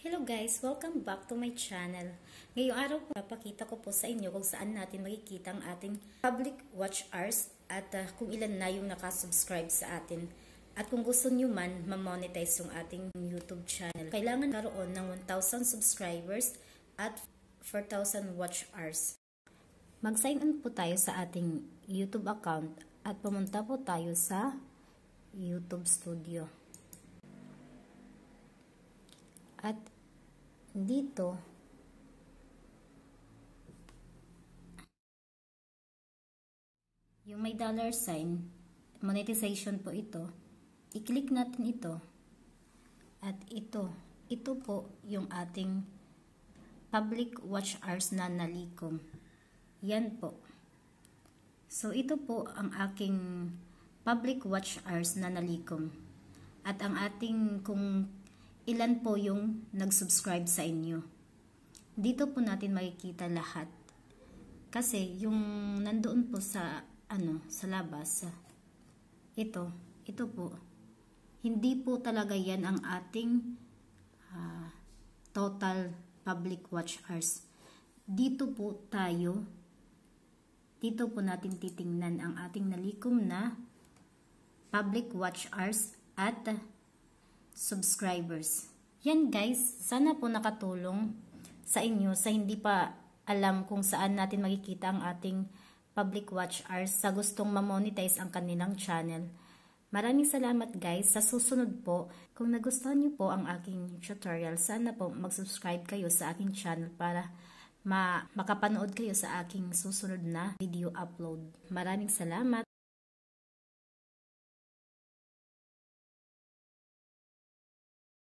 Hello guys! Welcome back to my channel. Ngayong araw po, papakita ko po sa inyo kung saan natin makikita ang ating public watch hours at kung ilan na yung nakasubscribe sa atin. At kung gusto nyo man, ma-monetize yung ating YouTube channel. Kailangan karoon ng 1,000 subscribers at 4,000 watch hours. Mag-sign in po tayo sa ating YouTube account at pumunta po tayo sa YouTube Studio. At dito, yung may dollar sign, monetization po ito, i-click natin ito. At ito po yung ating public watch hours na nalikom. Yan po. So ito po ang aking public watch hours na nalikom. At ang ating kung ilan po yung nag-subscribe sa inyo. Dito po natin makikita lahat. Kasi yung nandoon po sa sa labas, ito po. Hindi po talaga yan ang ating total public watch hours. Dito po tayo. Dito po natin titingnan ang ating nalikom na public watch hours at subscribers. Yan guys, sana po nakatulong sa inyo sa hindi pa alam kung saan natin makikita ang ating public watch hours sa gustong ma-monetize ang kanilang channel. Maraming salamat guys. Sa susunod po, kung nagustuhan niyo po ang aking tutorial, sana po mag-subscribe kayo sa aking channel para makapanood kayo sa aking susunod na video upload. Maraming salamat.